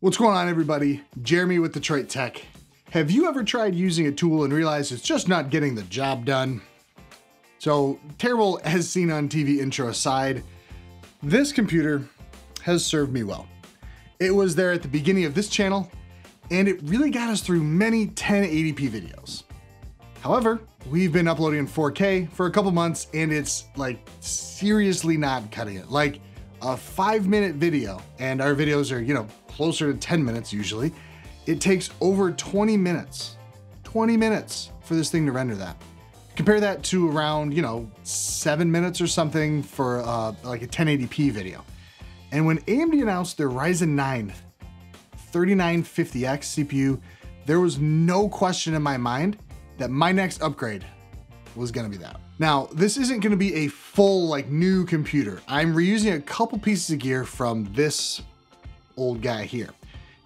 What's going on, everybody? Jeremy with Detroit Tech. Have you ever tried using a tool and realized it's just not getting the job done? So, terrible as seen on TV intro aside, this computer has served me well. It was there at the beginning of this channel, and it really got us through many 1080p videos. However, we've been uploading in 4K for a couple months, and it's like seriously not cutting it. Like a 5-minute video, and our videos are, you know, closer to 10 minutes usually, it takes over 20 minutes for this thing to render that. Compare that to around, you know, 7 minutes or something for like a 1080p video. And when AMD announced their Ryzen 9 3950X CPU, there was no question in my mind that my next upgrade was gonna be that. Now, this isn't gonna be a full, like, new computer. I'm reusing a couple pieces of gear from this old guy here.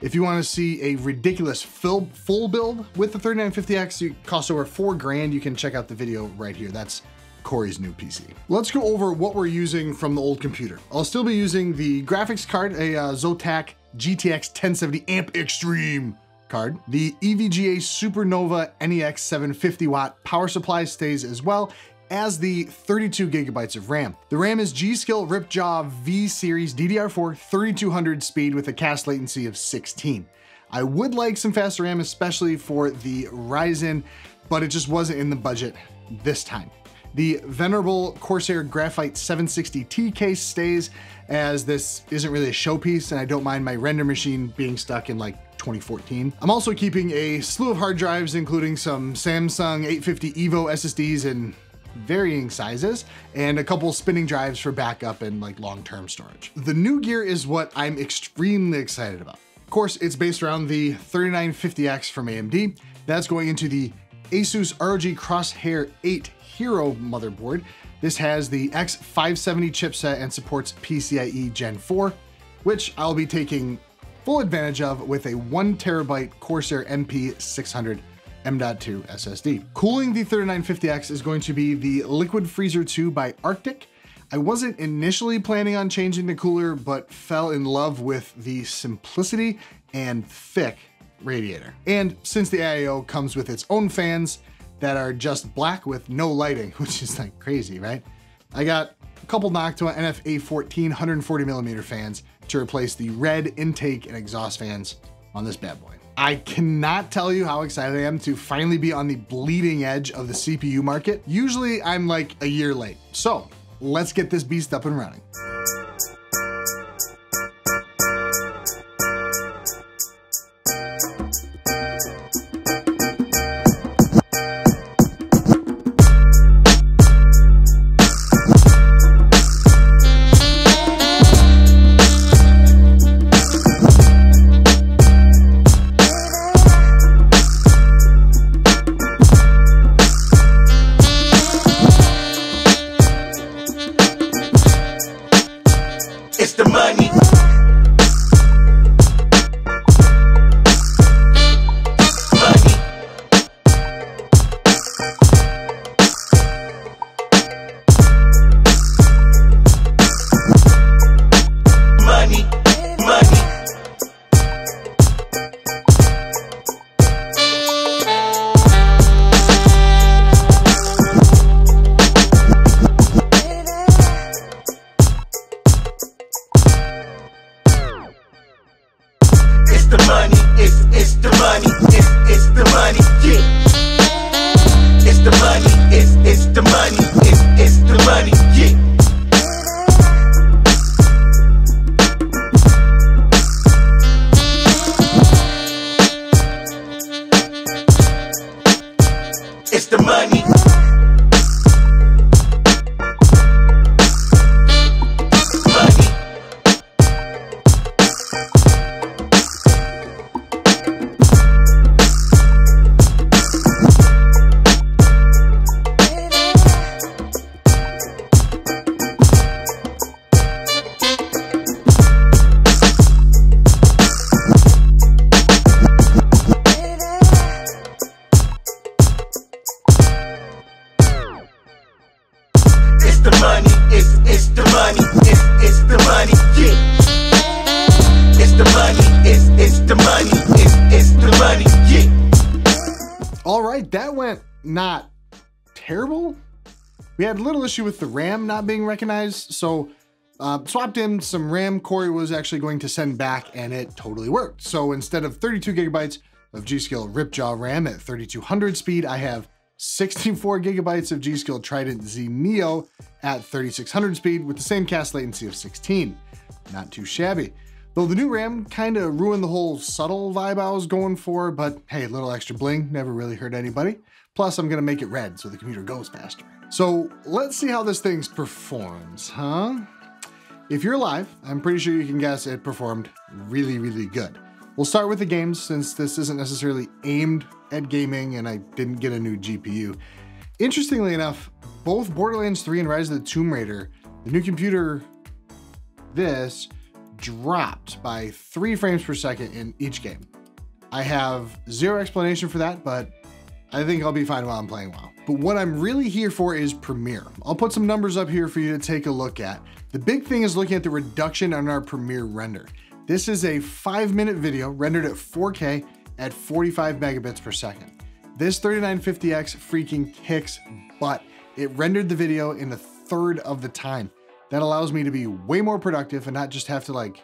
If you want to see a ridiculous full build with the 3950X, it costs over $4,000. You can check out the video right here. That's Corey's new PC. Let's go over what we're using from the old computer. I'll still be using the graphics card, a Zotac GTX 1070 Amp Extreme card. The EVGA Supernova NEX 750-watt power supply stays as well, as the 32 gigabytes of RAM. The RAM is G-Skill Ripjaw V-Series DDR4 3200 speed with a cast latency of 16. I would like some faster RAM, especially for the Ryzen, but it just wasn't in the budget this time. The venerable Corsair Graphite 760T case stays, as this isn't really a showpiece and I don't mind my render machine being stuck in like 2014. I'm also keeping a slew of hard drives, including some Samsung 850 EVO SSDs and varying sizes, and a couple spinning drives for backup and like long-term storage. The new gear is what I'm extremely excited about. Of course, it's based around the 3950X from AMD. That's going into the Asus ROG Crosshair VIII Hero motherboard. This has the X570 chipset and supports PCIe Gen 4, which I'll be taking full advantage of with a 1TB Corsair MP600 M.2 SSD. Cooling the 3950X is going to be the Liquid Freezer 2 by Arctic. I wasn't initially planning on changing the cooler, but fell in love with the simplicity and thick radiator. And since the AIO comes with its own fans that are just black with no lighting, which is like crazy, right? I got a couple Noctua NF-A14 140mm fans to replace the red intake and exhaust fans on this bad boy. I cannot tell you how excited I am to finally be on the bleeding edge of the CPU market. Usually I'm like a year late. So let's get this beast up and running. went not terrible. We had a little issue with the RAM not being recognized, so swapped in some RAM Corey was actually going to send back, and it totally worked. So instead of 32 gigabytes of G-Skill Ripjaw RAM at 3200 speed, I have 64 gigabytes of G-Skill Trident Z Neo at 3600 speed with the same cast latency of 16. Not too shabby. Though the new RAM kind of ruined the whole subtle vibe I was going for, but hey, a little extra bling never really hurt anybody. Plus, I'm gonna make it red so the computer goes faster. So let's see how this thing performs, huh? If you're live, I'm pretty sure you can guess it performed really, really good. We'll start with the games since this isn't necessarily aimed at gaming and I didn't get a new GPU. Interestingly enough, both Borderlands 3 and Rise of the Tomb Raider, the new computer, this, dropped by 3 frames per second in each game. I have zero explanation for that, but I think I'll be fine while I'm playing WoW. But what I'm really here for is Premiere. I'll put some numbers up here for you to take a look at. The big thing is looking at the reduction on our Premiere render. This is a 5-minute video rendered at 4K at 45 megabits per second. This 3950X freaking kicks butt. It rendered the video in 1/3 of the time. That allows me to be way more productive and not just have to like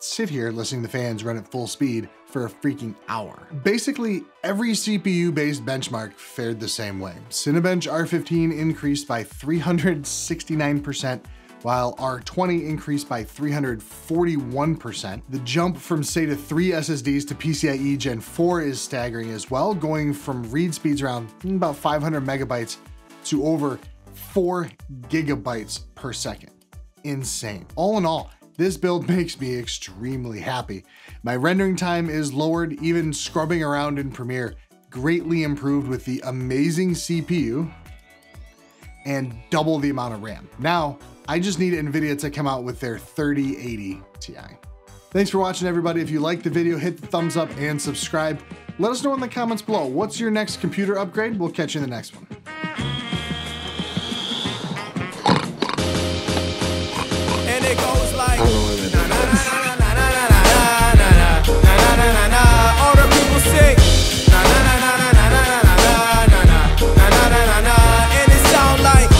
sit here listening to the fans run at full speed for a freaking hour. Basically, every CPU-based benchmark fared the same way. Cinebench R15 increased by 369%, while R20 increased by 341%. The jump from SATA 3 SSDs to PCIe Gen 4 is staggering as well, going from read speeds around about 500 megabytes to over 4 gigabytes per second. Insane. All in all, this build makes me extremely happy. My rendering time is lowered, even scrubbing around in Premiere, greatly improved with the amazing CPU and double the amount of RAM. Now, I just need Nvidia to come out with their 3080 Ti. Thanks for watching, everybody. If you liked the video, hit the thumbs up and subscribe. Let us know in the comments below, what's your next computer upgrade? We'll catch you in the next one. It goes like